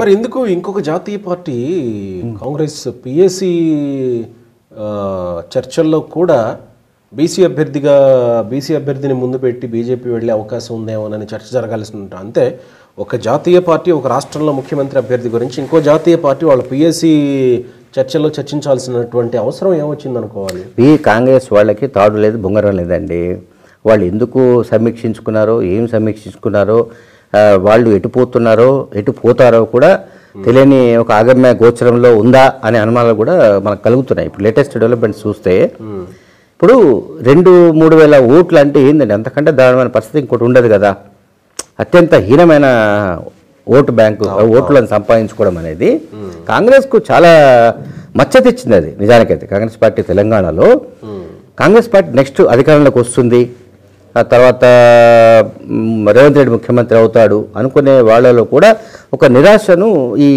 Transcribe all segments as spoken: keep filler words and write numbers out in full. మరి ఎందుకు ఇంకొక జాతీయ పార్టీ కాంగ్రెస్ పిఎసి చర్చల్లో కూడా బీసీ అభ్యర్థిగా బీసీ అభ్యర్థిని ముందు పెట్టి బీజేపీ వెళ్ళే అవకాశం ఉందేమోనని చర్చ జరగాల్సి ఉంటుంది. అంతే, ఒక జాతీయ పార్టీ ఒక రాష్ట్రంలో ముఖ్యమంత్రి అభ్యర్థి గురించి ఇంకో జాతీయ పార్టీ వాళ్ళ పిఎసి చర్చల్లో చర్చించాల్సినటువంటి అవసరం ఏమొచ్చింది అనుకోవాలి. ఈ కాంగ్రెస్ వాళ్ళకి తాడు లేదు బొంగరం లేదండి. వాళ్ళు ఎందుకు సమీక్షించుకున్నారో ఏం సమీక్షించుకున్నారో వాళ్ళు ఎటుపోతున్నారో ఎటు పోతారో కూడా తెలియని ఒక ఆగమ్య గోచరంలో ఉందా అనే అనుమానాలు కూడా మనకు కలుగుతున్నాయి. ఇప్పుడు లేటెస్ట్ డెవలప్మెంట్స్ చూస్తే ఇప్పుడు రెండు మూడు వేల ఓట్లు అంటే ఏంటంటే అంతకంటే దారుణమైన పరిస్థితి ఇంకోటి ఉండదు కదా. అత్యంత హీనమైన ఓటు బ్యాంకు ఓట్లను సంపాదించుకోవడం అనేది కాంగ్రెస్కు చాలా మచ్చ తెచ్చింది. అది నిజానికైతే కాంగ్రెస్ పార్టీ తెలంగాణలో కాంగ్రెస్ పార్టీ నెక్స్ట్ అధికారంలోకి వస్తుంది, తర్వాత రేవంత్ రెడ్డి ముఖ్యమంత్రి అవుతాడు అనుకునే వాళ్ళలో కూడా ఒక నిరాశను ఈ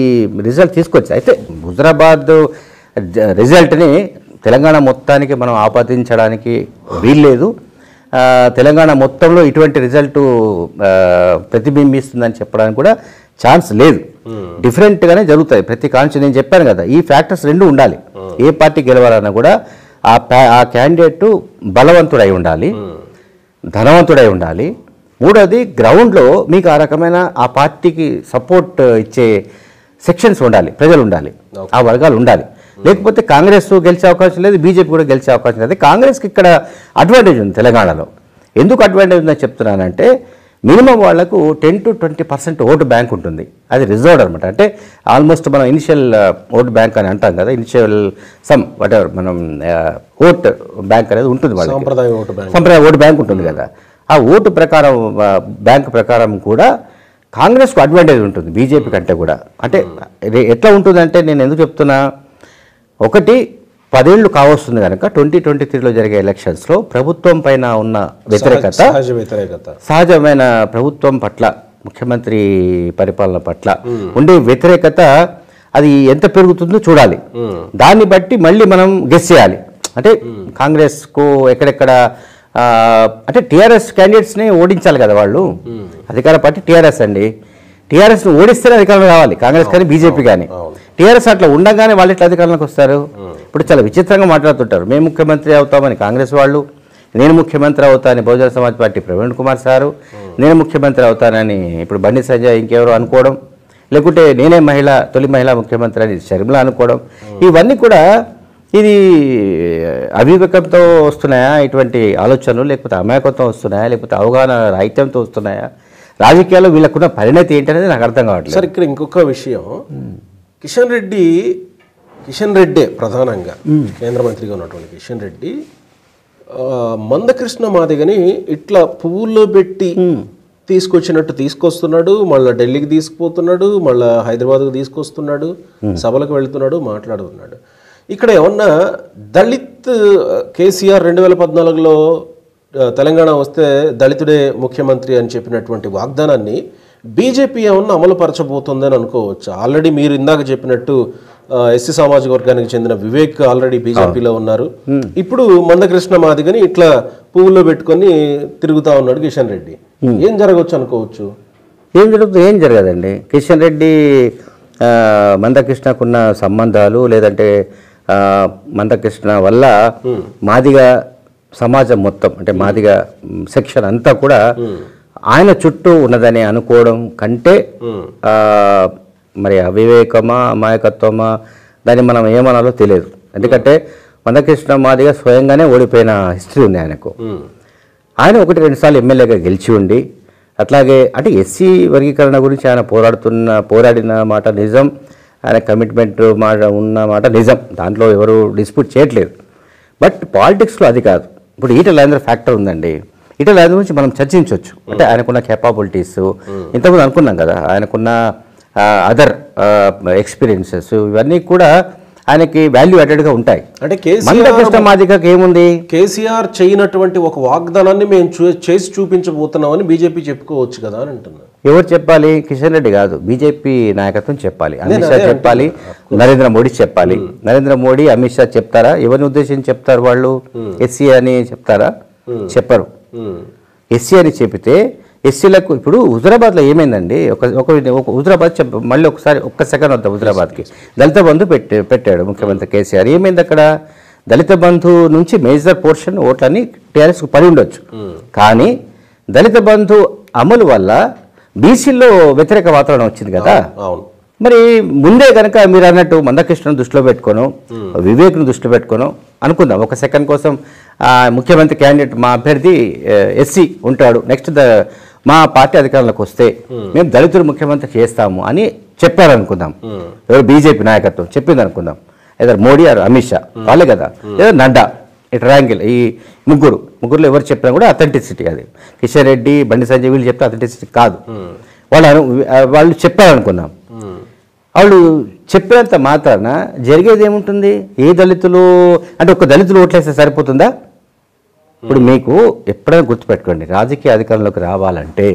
రిజల్ట్ తీసుకొచ్చింది. అయితే హుజరాబాద్ రిజల్ట్ని తెలంగాణ మొత్తానికి మనం ఆపాదించడానికి వీల్లేదు. తెలంగాణ మొత్తంలో ఇటువంటి రిజల్టు ప్రతిబింబిస్తుందని చెప్పడానికి కూడా ఛాన్స్ లేదు. డిఫరెంట్గానే జరుగుతాయి ప్రతి కాన్స్టిట్యూన్సీ. నేను చెప్పాను కదా, ఈ ఫ్యాక్టర్స్ రెండు ఉండాలి. ఏ పార్టీ గెలవాలన్నా కూడా ఆ ఆ క్యాండిడేట్ బలవంతుడై ఉండాలి, ధనవంతుడై ఉండాలి. మూడోది గ్రౌండ్లో మీకు ఆ రకమైన ఆ పార్టీకి సపోర్ట్ ఇచ్చే సెక్షన్స్ ఉండాలి, ప్రజలు ఉండాలి, ఆ వర్గాలు ఉండాలి. లేకపోతే కాంగ్రెస్ గెలిచే అవకాశం లేదు, బీజేపీ కూడా గెలిచే అవకాశం లేదు. కాంగ్రెస్కి ఇక్కడ అడ్వాంటేజ్ ఉంది తెలంగాణలో. ఎందుకు అడ్వాంటేజ్ ఉందని చెప్తున్నానంటే మినిమం వాళ్లకు ten to twenty percent vote bank ఉంటుంది. అది రిజర్వ్డ్ అనమాట. అంటే ఆల్మోస్ట్ మనం ఇనిషియల్ ఓటు బ్యాంక్ అని అంటాం కదా, ఇనిషియల్ సమ్ వాట్ ఎవర్ మనం ఓటు బ్యాంక్ అనేది ఉంటుంది వాళ్ళకి. సంప్రదాయ ఓటు బ్యాంక్ ఉంటుంది కదా, ఆ ఓటు ప్రకారం బ్యాంక్ ప్రకారం కూడా కాంగ్రెస్కు అడ్వాంటేజ్ ఉంటుంది బీజేపీ కంటే కూడా. అంటే ఎట్లా ఉంటుందంటే నేను ఎందుకు చెప్తున్నా, ఒకటి పదేళ్ళు కావస్తుంది కనుక ట్వంటీ ట్వంటీ త్రీలో జరిగే ఎలక్షన్స్లో ప్రభుత్వం పైన ఉన్న వ్యతిరేకత, సహజమైన ప్రభుత్వం పట్ల ముఖ్యమంత్రి పరిపాలన పట్ల ఉండే వ్యతిరేకత అది ఎంత పెరుగుతుందో చూడాలి. దాన్ని బట్టి మళ్ళీ మనం గెస్ చేయాలి. అంటే కాంగ్రెస్కు ఎక్కడెక్కడ అంటే టీఆర్ఎస్ క్యాండిడేట్స్ని ఓడించాలి కదా వాళ్ళు, అధికార పార్టీ టీఆర్ఎస్ అండి. టీఆర్ఎస్ను ఓడిస్తేనే అధికారంలో రావాలి కాంగ్రెస్ కానీ బీజేపీ కానీ. టీఆర్ఎస్ అట్లా ఉండగానే వాళ్ళు ఎట్లా అధికారంలోకి వస్తారు? ఇప్పుడు చాలా విచిత్రంగా మాట్లాడుతుంటారు, మేము ముఖ్యమంత్రి అవుతామని కాంగ్రెస్ వాళ్ళు, నేను ముఖ్యమంత్రి అవుతానని బహుజన సమాజ్ పార్టీ ప్రవీణ్ కుమార్ సారు, నేను ముఖ్యమంత్రి అవుతానని ఇప్పుడు బండి సంజయ్ ఇంకెవరో అనుకోవడం, లేకుంటే నేనే మహిళ తొలి మహిళా ముఖ్యమంత్రి అని షర్మిల అనుకోవడం, ఇవన్నీ కూడా ఇది అవివేకంతో వస్తున్నాయా ఇటువంటి ఆలోచనలు, లేకపోతే అమాయకత్వం వస్తున్నాయా, లేకపోతే అవగాహన రాహిత్యంతో వస్తున్నాయా, రాజకీయాల్లో వీళ్ళకున్న పరిణతి ఏంటనేది నాకు అర్థం కావట్లేదు. సార్ ఇక్కడ ఇంకొక విషయం, కిషన్ రెడ్డి కిషన్ రెడ్డే ప్రధానంగా కేంద్ర మంత్రిగా ఉన్నటువంటి కిషన్ రెడ్డి మందకృష్ణ మాదిగని ఇట్లా పువ్వుల్లో పెట్టి తీసుకొచ్చినట్టు తీసుకొస్తున్నాడు, మళ్ళీ ఢిల్లీకి తీసుకుపోతున్నాడు, మళ్ళీ హైదరాబాద్కు తీసుకొస్తున్నాడు, సభలకు వెళుతున్నాడు, మాట్లాడుతున్నాడు. ఇక్కడ ఏమన్నా దళిత్ కేసీఆర్ రెండు వేల పద్నాలుగులో తెలంగాణ వస్తే దళితుడే ముఖ్యమంత్రి అని చెప్పినటువంటి వాగ్దానాన్ని బీజేపీ ఏమన్నా అమలు పరచబోతుందని అనుకోవచ్చు. ఆల్రెడీ మీరు ఇందాక చెప్పినట్టు ఎస్సీ సామాజిక వర్గానికి చెందిన వివేక్ ఆల్రెడీ బీజేపీలో ఉన్నారు. ఇప్పుడు మందకృష్ణ మాదిగని ఇట్లా పువ్వులో పెట్టుకొని తిరుగుతూ ఉన్నాడు కిషన్ రెడ్డి. ఏం జరగవచ్చు అనుకోవచ్చు? ఏం జరుగుతుంది? ఏం జరగదండి. కిషన్ రెడ్డి మందకృష్ణకున్న సంబంధాలు, లేదంటే మందకృష్ణ వల్ల మాదిగ సమాజం మొత్తం అంటే మాదిగ సెక్షన్ అంతా కూడా ఆయన చుట్టూ ఉన్నదని అనుకోవడం కంటే మరి అవివేకమా అమాయకత్వమా దాన్ని మనం ఏమనాలో తెలియదు. ఎందుకంటే మందకృష్ణ మాదిగా స్వయంగానే ఓడిపోయిన హిస్టరీ ఉంది ఆయనకు. ఆయన ఒకటి రెండుసార్లు ఎమ్మెల్యేగా గెలిచి ఉండి, అట్లాగే అంటే ఎస్సీ వర్గీకరణ గురించి ఆయన పోరాడుతున్న పోరాడిన మాట నిజం, ఆయన కమిట్మెంట్ మాట ఉన్న మాట నిజం, దాంట్లో ఎవరు డిస్ప్యూట్ చేయట్లేదు. బట్ పాలిటిక్స్లో అది కాదు. ఇప్పుడు ఈటల అందరూ ఫ్యాక్టర్ ఉందండి. ఈటల అందరి గురించి మనం చర్చించవచ్చు. అంటే ఆయనకున్న కేపాబిలిటీస్ ఇంతకుముందు అనుకున్నాం కదా, ఆయనకున్న అదర్ ఎక్స్పీరియన్సెస్ ఇవన్నీ కూడా ఆయనకి వాల్యూ యాడెడ్గా ఉంటాయి. అంటే మందకృష్ణ మాదిగకి ఏముంది? కేసీఆర్ చేయనటువంటి ఒక వాగ్దానాన్ని మేము చేసి చూపించబోతున్నామని బీజేపీ చెప్పుకోవచ్చు కదా అని అంటున్నారు. ఎవరు చెప్పాలి? కిషన్ రెడ్డి కాదు, బీజేపీ నాయకత్వం చెప్పాలి, అమిత్ షా చెప్పాలి, నరేంద్ర మోడీ చెప్పాలి. నరేంద్ర మోడీ అమిత్ షా చెప్తారా? ఎవరిని ఉద్దేశించి చెప్తారు వాళ్ళు? ఎస్సీ అని చెప్తారా? చెప్పరు. ఎస్సీ అని చెబితే ఎస్సీలకు ఇప్పుడు హుజరాబాద్లో ఏమైందండి, ఒక ఒక హుజరాబాద్ మళ్ళీ ఒకసారి ఒక్క సెకండ్ వద్ద హుజరాబాద్కి దళిత బంధు పెట్టి పెట్టాడు ముఖ్యమంత్రి కేసీఆర్. ఏమైంది అక్కడ, దళిత బంధు నుంచి మేజర్ పోర్షన్ ఓట్లని టీఆర్ఎస్కు పడి ఉండొచ్చు, కానీ దళిత బంధు అమలు వల్ల బీసీలో వ్యతిరేక వాతావరణం వచ్చింది కదా. మరి ముందే కనుక మీరు అన్నట్టు మందకృష్ణను దృష్టిలో పెట్టుకోను, వివేక్ను దృష్టిలో పెట్టుకోను అనుకుందాం ఒక సెకండ్ కోసం, ముఖ్యమంత్రి క్యాండిడేట్ మా అభ్యర్థి ఎస్సీ ఉంటాడు, నెక్స్ట్ మా పార్టీ అధికారంలోకి వస్తే మేము దళితులు ముఖ్యమంత్రి చేస్తాము అని చెప్పారనుకుందాం, ఎవరు బీజేపీ నాయకత్వం చెప్పింది అనుకుందాం, లేదా మోడీ గారు అమిత్ షా వాళ్ళే కదా, లేదా నడ్డా ట్రయాంగిల్ ఈ ముగ్గురు ముగ్గురులో ఎవరు చెప్పినా కూడా అథెంటిసిటీ, అది కిషన్ రెడ్డి బండి సంజయ్ వీళ్ళు చెప్తే అథెంటిసిటీ కాదు, వాళ్ళు వాళ్ళు చెప్పారనుకుందాం. వాళ్ళు చెప్పినంత మాత్రాన జరిగేది ఏముంటుంది, ఏ దళితులు అంటే ఒక దళితులు ఓట్లేస్తే సరిపోతుందా? ఇప్పుడు మీకు ఎప్పుడైనా గుర్తుపెట్టుకోండి, రాజకీయ అధికారంలోకి రావాలంటే,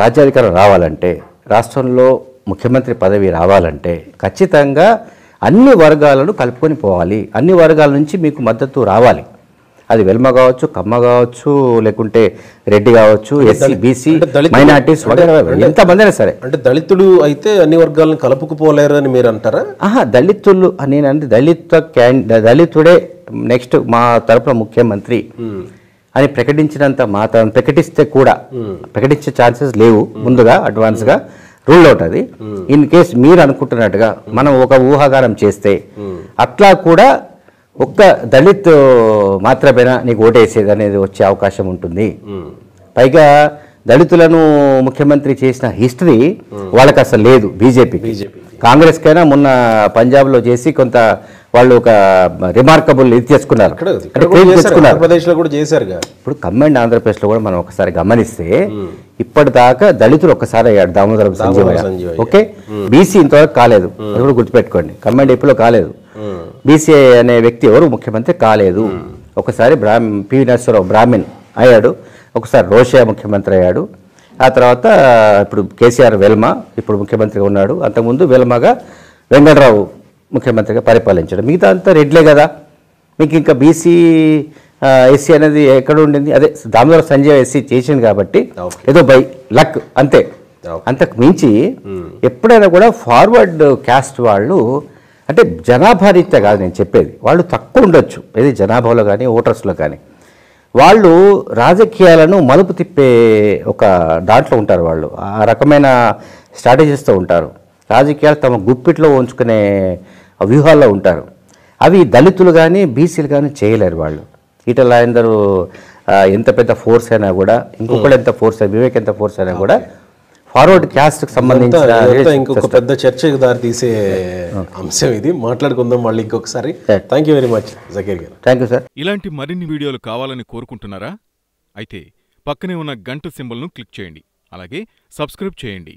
రాజ్యాధికారం రావాలంటే, రాష్ట్రంలో ముఖ్యమంత్రి పదవి రావాలంటే ఖచ్చితంగా అన్ని వర్గాలను కలుపుకొని పోవాలి, అన్ని వర్గాల నుంచి మీకు మద్దతు రావాలి. అది వెల్మ కావచ్చు, కమ్మ కావచ్చు, లేకుంటే రెడ్డి కావచ్చు, ఎస్సీ బీసీ మైనార్టీస్ ఎంతమందైనా సరే. అంటే దళితులు అయితే అన్ని వర్గాలను కలుపుకుపోలేరు అని మీరు అంటారా? ఆహా, దళితులు నేనంటే దళిత క్యాండి దళితుడే నెక్స్ట్ మా తరపున ముఖ్యమంత్రి అని ప్రకటించినంత మాత్రం ప్రకటిస్తే కూడా ప్రకటించే ఛాన్సెస్ లేవు, ముందుగా అడ్వాన్స్గా రూల్ అవుట్. అది ఇన్ కేస్ మీరు అనుకుంటున్నట్టుగా మనం ఒక ఊహాగానం చేస్తే అట్లా కూడా ఒక్క దళిత్ మాత్రమేనా నీకు ఓటేసేది అనేది వచ్చే అవకాశం ఉంటుంది. పైగా దళితులను ముఖ్యమంత్రి చేసిన హిస్టరీ వాళ్ళకి అసలు లేదు, బీజేపీకి కాంగ్రెస్కైనా మొన్న పంజాబ్లో చేసి కొంత వాళ్ళు ఒక రిమార్కబుల్ ఇది చేసుకున్నారు, ఇప్పుడు ఖమ్మం ఆంధ్రప్రదేశ్లో కూడా మనం ఒకసారి గమనిస్తే ఇప్పటిదాకా దళితులు ఒక్కసారి అయ్యాడు దామోదరం సంజీవయ్య, ఓకే బీసీ ఇంతవరకు కాలేదు, అది కూడా గుర్తుపెట్టుకోండి, ఖమ్మం డిపోలో కాలేదు, బీసీ అనే వ్యక్తి ఎవరు ముఖ్యమంత్రి కాలేదు, ఒకసారి బ్రాహ్మ పివి నరసింహరావు బ్రాహ్మణ్ అయ్యాడు, ఒకసారి రోషయ్య ముఖ్యమంత్రి అయ్యాడు, ఆ తర్వాత ఇప్పుడు కేసీఆర్ వెల్మ ఇప్పుడు ముఖ్యమంత్రిగా ఉన్నాడు, అంతకుముందు వెల్మగా వెంకటరావు ముఖ్యమంత్రిగా పరిపాలించాడు, మిగతా అంతా రెడ్లే కదా. మీకు ఇంకా బీసీ ఎస్సీ అనేది ఎక్కడ ఉండింది, అదే దామోదర సంజయ్ ఎస్సీ చేసింది కాబట్టి ఏదో బై లక్ అంతే, అంతకు మించి ఎప్పుడైనా కూడా ఫార్వర్డ్ క్యాస్ట్ వాళ్ళు అంటే జనాభా రీత్యా కాదు నేను చెప్పేది, వాళ్ళు తక్కువ ఉండొచ్చు ఏది జనాభాలో కానీ ఓటర్స్లో కానీ, వాళ్ళు రాజకీయాలను మలుపు తిప్పే ఒక దాంట్లో ఉంటారు, వాళ్ళు ఆ రకమైన స్ట్రాటజీస్తో ఉంటారు, రాజకీయాలు తమ గుప్పిట్లో ఉంచుకునే వ్యూహాల్లో ఉంటారు, అవి దళితులు కానీ బీసీలు కానీ చేయలేరు వాళ్ళు. ఇటలా అందరూ ఎంత పెద్ద ఫోర్స్ అయినా కూడా, ఇంకొకటి ఎంత ఫోర్స్ అయినా, వివేక్ ఎంత ఫోర్స్ అయినా కూడా ఫార్వర్డ్ క్యాస్ట్కి సంబంధించిన ఇంకొక పెద్ద చర్చకు దారి తీసే అంశం ఇది, మాట్లాడుకుందాం మళ్ళీ ఇంకొకసారి. Thank you very much Zakir గారు. Thank you sir. ఇలాంటి మరిన్ని వీడియోలు కావాలని కోరుకుంటున్నారా? అయితే పక్కనే ఉన్న గంట సింబల్ను క్లిక్ చేయండి, అలాగే సబ్స్క్రైబ్ చేయండి.